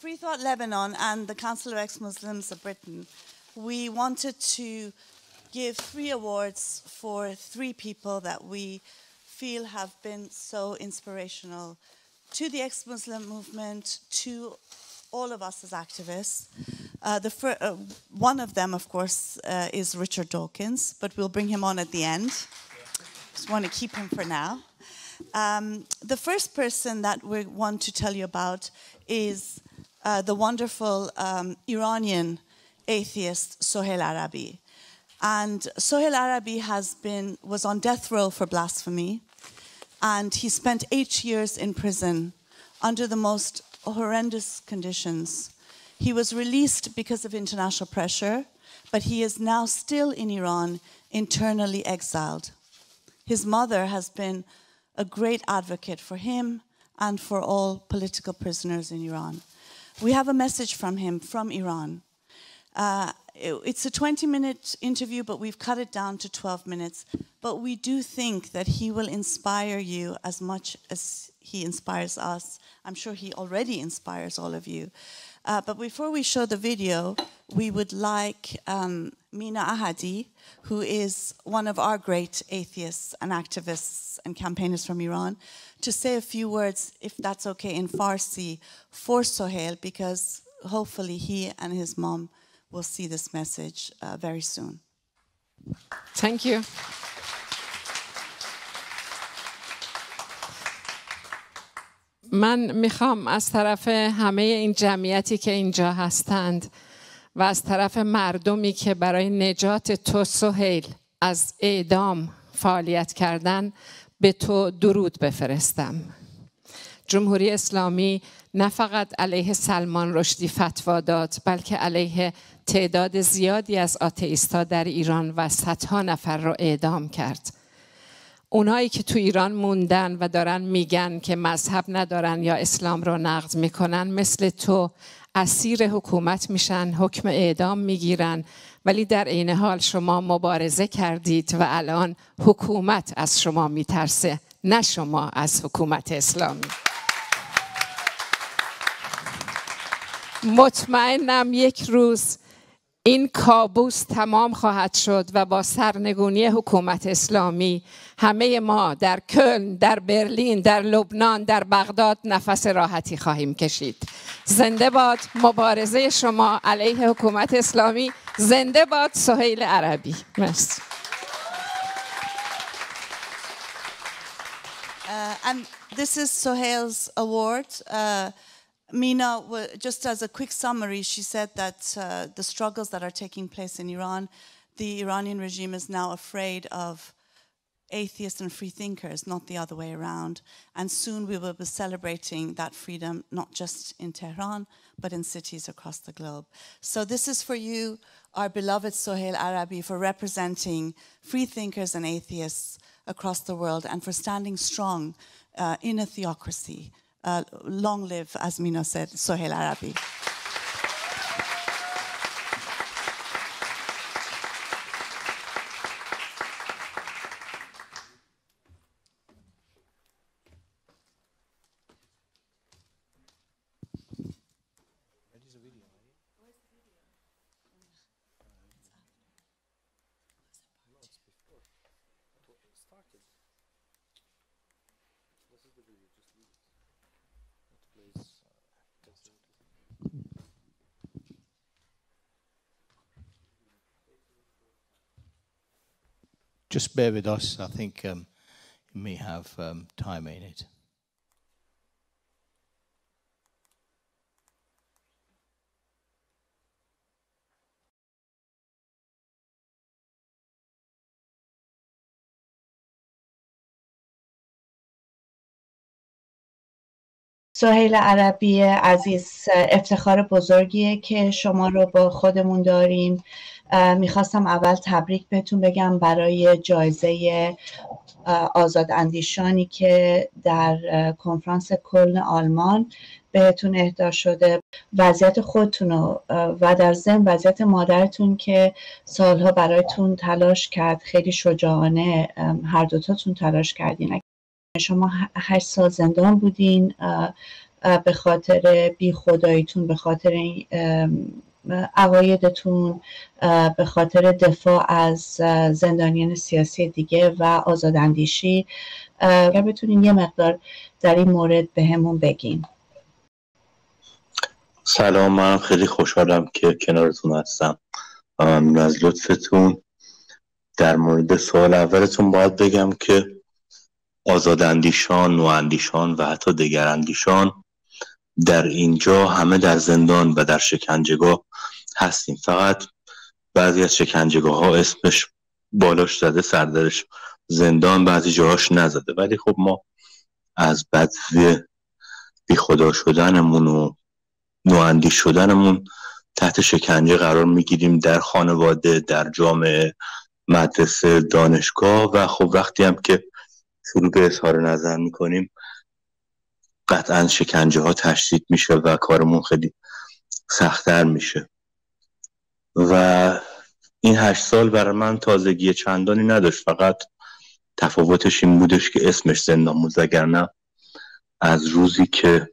Free Thought Lebanon and the Council of Ex-Muslims of Britain, we wanted to give 3 awards for 3 people that we feel have been so inspirational to the ex-Muslim movement, to all of us as activists. One of them, of course, is Richard Dawkins, but we'll bring him on at the end. Just want to keep him for now. The first person that we want to tell you about is the wonderful Iranian atheist Soheil Arabi. And Soheil Arabi was on death row for blasphemy, and he spent 8 years in prison under the most horrendous conditions. He was released because of international pressure, but he is now still in Iran, internally exiled. His mother has been a great advocate for him and for all political prisoners in Iran. We have a message from him from Iran. It's a 20-minute interview, but we've cut it down to 12 minutes. But we do think that he will inspire you as much as he inspires us. I'm sure he already inspires all of you. But before we show the video, we would like Mina Ahadi, who is one of our great atheists and activists and campaigners from Iran, to say a few words, if that's okay, in Farsi for Soheil, because hopefully he and his mom will see this message very soon. Thank you. من میخوام از طرف همه این جمعیتی که اینجا هستند و از طرف مردمی که برای نجات تو سهیل از اعدام فعالیت کردن به تو درود بفرستم. جمهوری اسلامی نه فقط علیه سلمان رشدی فتوا داد، بلکه علیه تعداد زیادی از آتئیست‌ها در ایران و صدها نفر را اعدام کرد. اونایی که تو ایران موندن و دارن میگن که مذهب ندارن یا اسلام رو نقد میکنن، مثل تو اسیر حکومت میشن، حکم اعدام میگیرن، ولی در عین حال شما مبارزه کردید و الان حکومت از شما میترسه، نه شما از حکومت اسلامی. مطمئنم یک روز این کابوس تمام خواهد شد و با سرنگونی حکومت اسلامی همه ما در کلن، در برلین، در لبنان، در بغداد نفس راحتی خواهیم کشید. زنده باد مبارزه شما علیه حکومت اسلامی. زنده باد سهیل عربی. مرسی. And this is Soheil's award. Mina, just as a quick summary, she said that the struggles that are taking place in Iran, the Iranian regime is now afraid of atheists and free thinkers, not the other way around. And soon we will be celebrating that freedom, not just in Tehran, but in cities across the globe. So this is for you, our beloved Soheil Arabi, for representing free thinkers and atheists across the world and for standing strong in a theocracy. Long live, as Mina said, Soheil Arabi. Just bear with us, I think it may have time in it. سهیل عربی عزیز، افتخار بزرگیه که شما رو با خودمون داریم. میخواستم اول تبریک بهتون بگم برای جایزه آزاد اندیشانی که در کنفرانس کلن آلمان بهتون اهدا شده. وضعیت خودتون و در ضمن وضعیت مادرتون که سالها برایتون تلاش کرد، خیلی شجاعانه هر دوتاتون تلاش کردین. شما 8 سال زندان بودین به خاطر بی خداییتون، به خاطر عقایدتون، به خاطر دفاع از زندانیان سیاسی دیگه و آزاداندیشی. اگر بتونین یه مقدار در این مورد به همون بگین. سلام، من خیلی خوشحالم که کنارتون هستم. ممنون از لطفتون. در مورد سوال اولتون باید بگم که آزاداندیشان، نواندیشان و حتی دگراندیشان در اینجا همه در زندان و در شکنجهگاه هستیم. فقط بعضی از شکنجهگاه ها اسمش بالاش زده، سردرش زندان، بعضی جاهاش نزده، ولی خب ما از بدو بی خدا شدنمون و نواندیش شدنمون تحت شکنجه قرار میگیریم، در خانواده، در جامعه، مدرسه، دانشگاه. و خب وقتی هم که شروع به اظهار نظر میکنیم قطعا شکنجه ها تشدید میشه و کارمون خیلی سخت‌تر میشه. و این 8 سال برای من تازگی چندانی نداشت، فقط تفاوتش این بودش که اسمش زندان بود، وگرنه از روزی که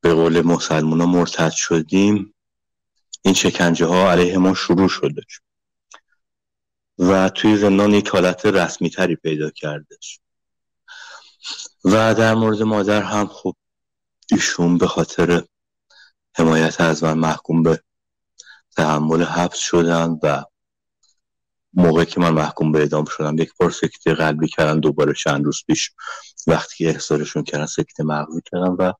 به قول مسلمان ها مرتد شدیم این شکنجه ها علیه ما شروع شده و توی زندان یک حالت رسمی تری پیدا کردش. و در مورد مادر هم خب ایشون به خاطر حمایت از من محکوم به تحمل حبس شدن و موقعی که من محکوم به اعدام شدم یک بار سکته قلبی کردن، دوباره چند روز پیش وقتی که احضارشون کردن سکته مغزی کردن. و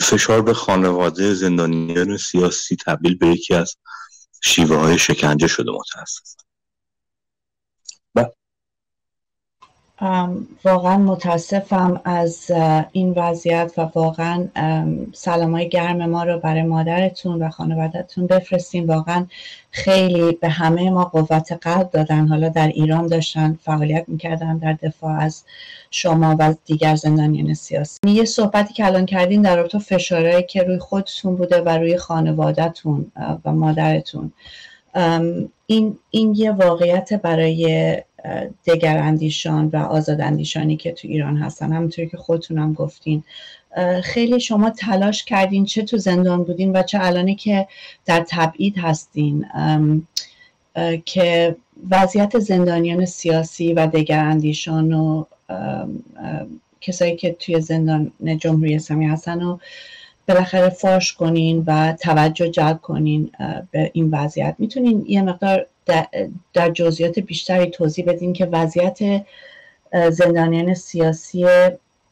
فشار به خانواده زندانیان سیاسی تبدیل به یکی از شیوه های شکنجه شده متاسفم. واقعا متاسفم از این وضعیت و واقعا سلامای گرم ما رو برای مادرتون و خانوادهتون بفرستیم. واقعا خیلی به همه ما قوت قلب دادن، حالا در ایران داشتن فعالیت میکردن در دفاع از شما و دیگر زندانیان سیاسی. یه صحبتی که الان کردین در رابطه فشارهایی که روی خودتون بوده و روی خانوادهتون و مادرتون، این یه واقعیت برای دگراندیشان و آزاداندیشانی که تو ایران هستن. همونطوری که خودتونم گفتین خیلی شما تلاش کردین، چه تو زندان بودین و چه الانه که در تبعید هستین، که وضعیت زندانیان سیاسی و دگراندیشان و کسایی که توی زندان جمهوری اسلامی هستن و بالاخره فاش کنین و توجه جلب کنین به این وضعیت. میتونین یه مقدار در جزئیات بیشتری توضیح بدین که وضعیت زندانیان سیاسی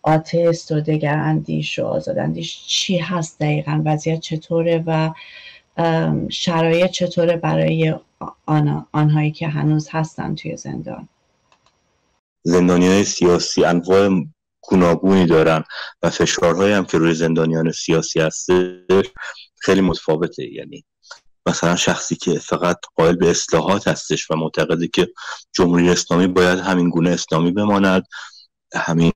آتئیست و دگراندیش و آزاداندیش چی هست دقیقا؟ وضعیت چطوره و شرایط چطوره برای آنهایی که هنوز هستن توی زندان؟ زندانیان سیاسی انواع گوناگونی دارن و فشارهایی هم که روی زندانیان سیاسی هستش خیلی متفاوته. یعنی مثلا شخصی که فقط قائل به اصلاحات هستش و معتقده که جمهوری اسلامی باید همین گونه اسلامی بماند، همین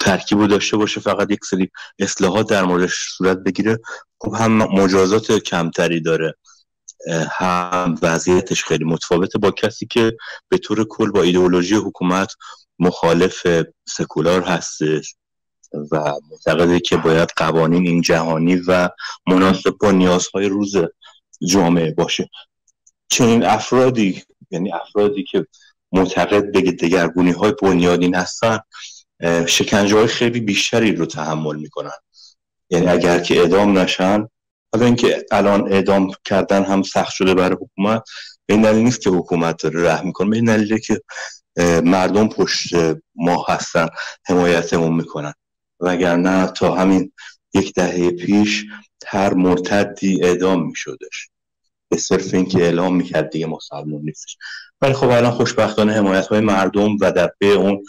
ترکیب رو داشته باشه، فقط یک سری اصلاحات در موردش صورت بگیره، خب هم مجازات کمتری داره، هم وضعیتش خیلی متفاوته با کسی که به طور کل با ایدئولوژی حکومت مخالف سکولار هستش و معتقده که باید قوانین این جهانی و مناسب با نیازهای روز جامعه باشه. چنین افرادی، یعنی افرادی که معتقد به دگرگونی های بنیادین هستن، شکنجه های خیلی بیشتری رو تحمل میکنن. یعنی اگر که اعدام نشن، حالا اینکه الان اعدام کردن هم سخت شده برای حکومت، به این دلیل نیست که حکومت رحم میکنه، به این دلیل که مردم پشت ما هستن، حمایتمون میکنن. وگرنه تا همین یک دهه پیش هر مرتدی اعدام میشدش به صرف اینکه اعلام میکرد دیگه مسلمان نیستش. ولی خب الان خوشبختانه حمایت های مردم و در پی اون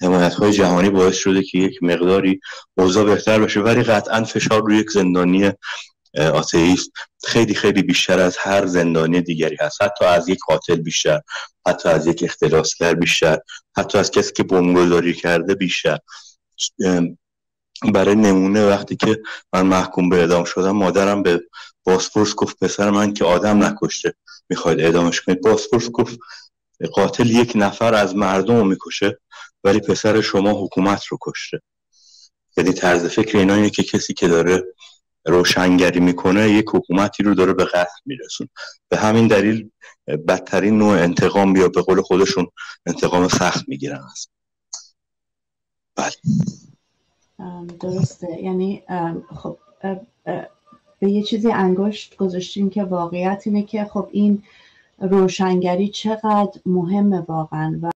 حمایت های جهانی باعث شده که یک مقداری اوضاع بهتر بشه، ولی قطعا فشار روی یک زندانی آتئیست خیلی بیشتر از هر زندانی دیگری هست، حتی از یک قاتل بیشتر، حتی از یک اختلاسگر بیشتر، حتی از کسی که بمبگذاری کرده بیشتر. برای نمونه وقتی که من محکوم به اعدام شدم، مادرم به بازپرس گفت پسر من که آدم نکشته میخواید اعدامش کنید؟ بازپرس گفت قاتل یک نفر از مردم رو میکشه ولی پسر شما حکومت رو کشته. یعنی طرز فکر اینا اینه که کسی که داره روشنگری میکنه یک حکومتی رو داره به قهر میرسون. به همین دلیل بدترین نوع انتقام بیا به قول خودشون انتقام سخت میگیرن هست. بله درسته. یعنی خب به یه چیزی انگشت گذاشتیم که واقعیت اینه که خب این روشنگری چقدر مهمه واقعا، و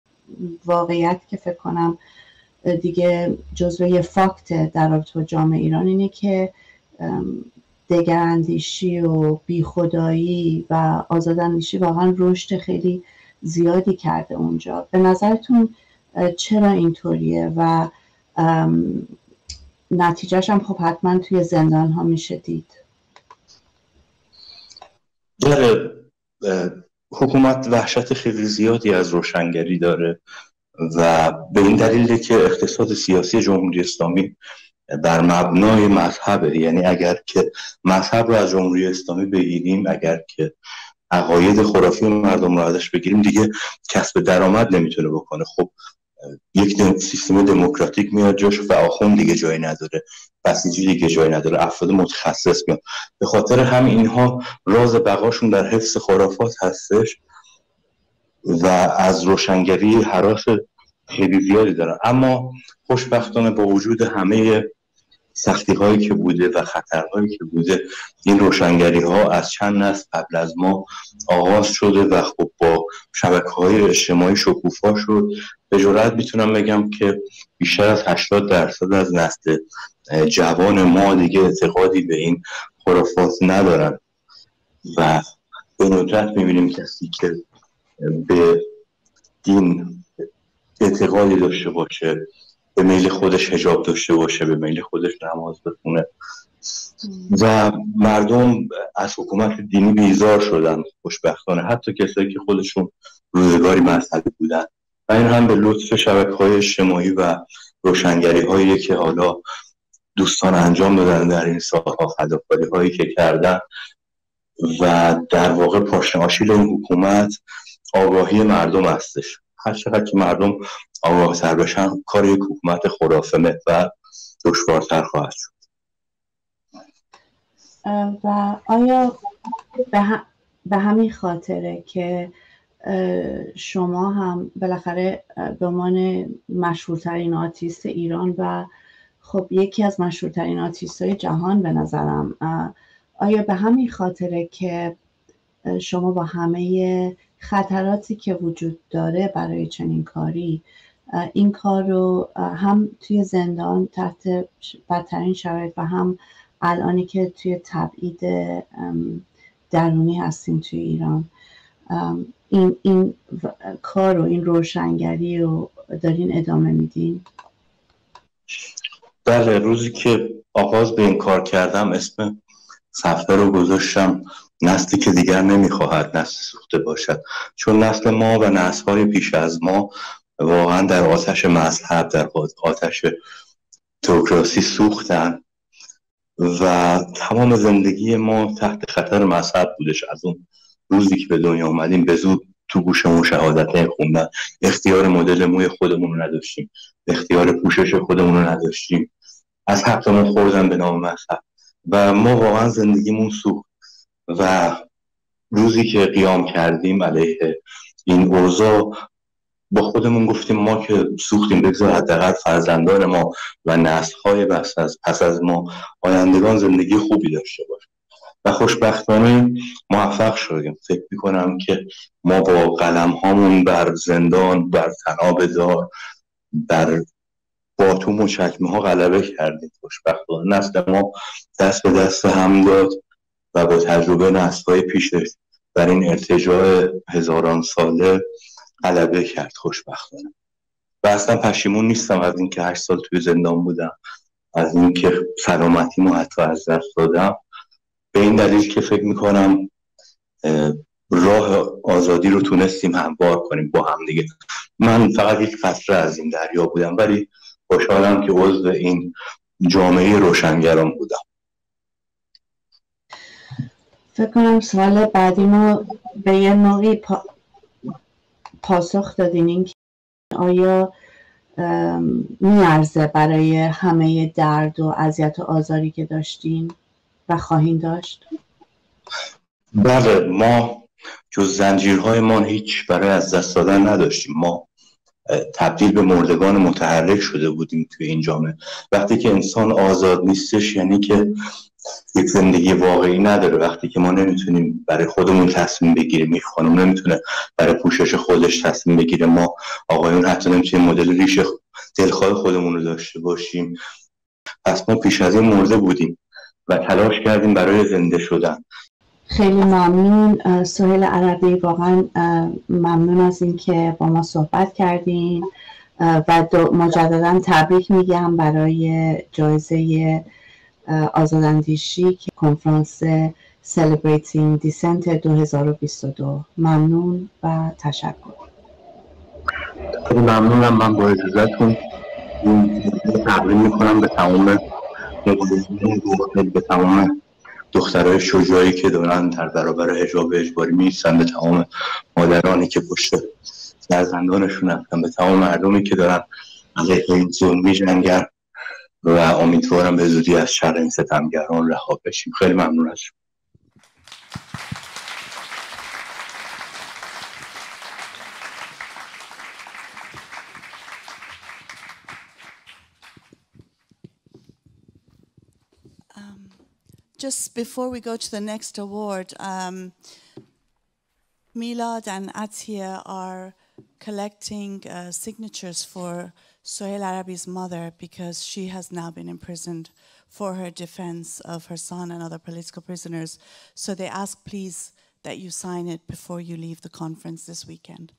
واقعیت که فکر کنم دیگه جزوه یه فاکت در رابطه با جامعه ایران اینه که دگراندیشی و بیخدایی و آزاداندیشی واقعا رشد خیلی زیادی کرده اونجا. به نظرتون چرا اینطوریه؟ و نتیجهش هم خب حتما توی زندان ها میشه دید. در حکومت وحشت خیلی زیادی از روشنگری داره و به این دلیله که اقتصاد سیاسی جمهوری اسلامی بر مبنای مذهبه. یعنی اگر که مذهب رو از جمهوری اسلامی بگیریم، اگر که عقاید خرافی مردم رو ازش بگیریم، دیگه کسب درآمد نمیتونه بکنه. خب یک سیستم دموکراتیک میاد جاش و آخوند دیگه جایی نداره، بسیجی دیگه جایی نداره، افراد متخصص میاد. به خاطر هم اینها راز بقاشون در حفظ خرافات هستش و از روشنگری حراس خیلی زیادی دارن. اما خوشبختانه با وجود همه سختی هایی که بوده و خطرهایی که بوده، این روشنگری ها از چند نسل قبل از ما آغاز شده و خب با شبکه های اجتماعی شکوفا شد. به جرئت میتونم بگم که بیشتر از 80% از نسل جوان ما دیگه اعتقادی به این خرافات ندارن و به ندرت میبینیم کسی که به دین اعتقادی داشته باشه، به میل خودش حجاب داشته باشه، به میل خودش نماز بخونه. و مردم از حکومت دینی بیزار شدن خوشبختانه، حتی کسایی که خودشون روزگاری مذهبی بودن. و این هم به لطف شبکه‌های اجتماعی و روشنگری‌هایی که حالا دوستان انجام دادن در این سال‌ها، فداکاری‌هایی که کردن و در واقع پاشنه آشیل این حکومت آگاهی مردم هستش. هر چقدر که مردم آگاه تر بشن، کار یک حکومت خرافه محور دشوارتر خواهد شد. و آیا به همین خاطره که شما هم بالاخره به عنوان مشهورترین آتیست ایران و خب یکی از مشهورترین آتیست‌های جهان به نظرم، آیا به همین خاطره که شما با همه خطراتی که وجود داره برای چنین کاری، این کار رو هم توی زندان تحت بدترین شرایط و هم الانی که توی تبعید درونی هستیم توی ایران، این کار رو، این روشنگری رو دارین ادامه میدین؟ در روزی که آغاز به این کار کردم اسم صفحه رو گذاشتم نسلی که دیگر نمیخواهد نسل سوخته باشد، چون نسل ما و نسل‌های پیش از ما واقعا در آتش مذهب، در آتش تئوکراسی سوختن و تمام زندگی ما تحت خطر مذهب بودش. از اون روزی که به دنیا آمدیم به زود تو گوشمون شهادت نمیخوندن، اختیار مدل موی خودمون رو نداشتیم، اختیار پوشش خودمون رو نداشتیم، از حقمون خوردن به نام مذهب و ما واقعا زندگیمون سوخت. و روزی که قیام کردیم علیه این اوضاع، با خودمون گفتیم ما که سوختیم، بگذار حداقل فرزندان ما و نسل‌های پس از ما، آیندگان زندگی خوبی داشته باشند. و خوشبختانه موفق شدیم. فکر می‌کنم که ما با قلم‌هامون بر زندان، بر طناب دار، بر باتوم و چکمه‌ها غلبه کردیم. خوشبختانه نسل ما دست به دست هم داد و با تجربه نسل‌های پیشش بر این ارتجاع هزاران ساله غلبه کرد خوشبختانه. و اصلا پشیمون نیستم از اینکه 8 سال توی زندان بودم، از اینکه سلامتیمو حتی از دست دادم، به این دلیل که فکر میکنم راه آزادی رو تونستیم هموار کنیم با هم دیگه. من فقط یک قطره از این دریا بودم، ولی خوشحالم که عضو این جامعه روشنگران بودم. فکر کنم سوال بعدی ما به یه نوعی پاسخ دادین اینکه آیا میارزه برای همه درد و اذیت و آزاری که داشتین و خواهین داشت؟ بله، ما جز زنجیرهای ما هیچ برای از دست دادن نداشتیم. ما تبدیل به مردگان متحرک شده بودیم توی این جامعه. وقتی که انسان آزاد نیستش یعنی که یک زندگی واقعی نداره. وقتی که ما نمیتونیم برای خودمون تصمیم بگیریم، یک خانم نمیتونه برای پوشش خودش تصمیم بگیره، ما آقایون حتی نمیتونیم مدل ریش دلخواه خودمون رو داشته باشیم. پس ما پیش از این مرده بودیم و تلاش کردیم برای زنده شدن. خیلی ممنون سهیل عربی، واقعا ممنون از اینکه با ما صحبت کردین و مجددا تبریک میگم برای جایزه آزاداندیشی که کنفرانس Celebrating Dissent 2022. ممنون و تشکر. خیلی ممنونم. من با اجازهتون تبریک میکنم به تمام دخترای شجاعی که دارن در برابر حجاب اجباری می‌ایستن، به تمام مادرانی که پشت فرزندانشون هستن، به تمام مردمی که دارن علیه این ظلم می‌جنگن و امیدوارم به زودی از شر این ستمگران رها بشیم. خیلی ممنون از شما. Just before we go to the next award, Milad and Atiyah are collecting signatures for Soheil Arabi's mother because she has now been imprisoned for her defense of her son and other political prisoners. So they ask, please, that you sign it before you leave the conference this weekend.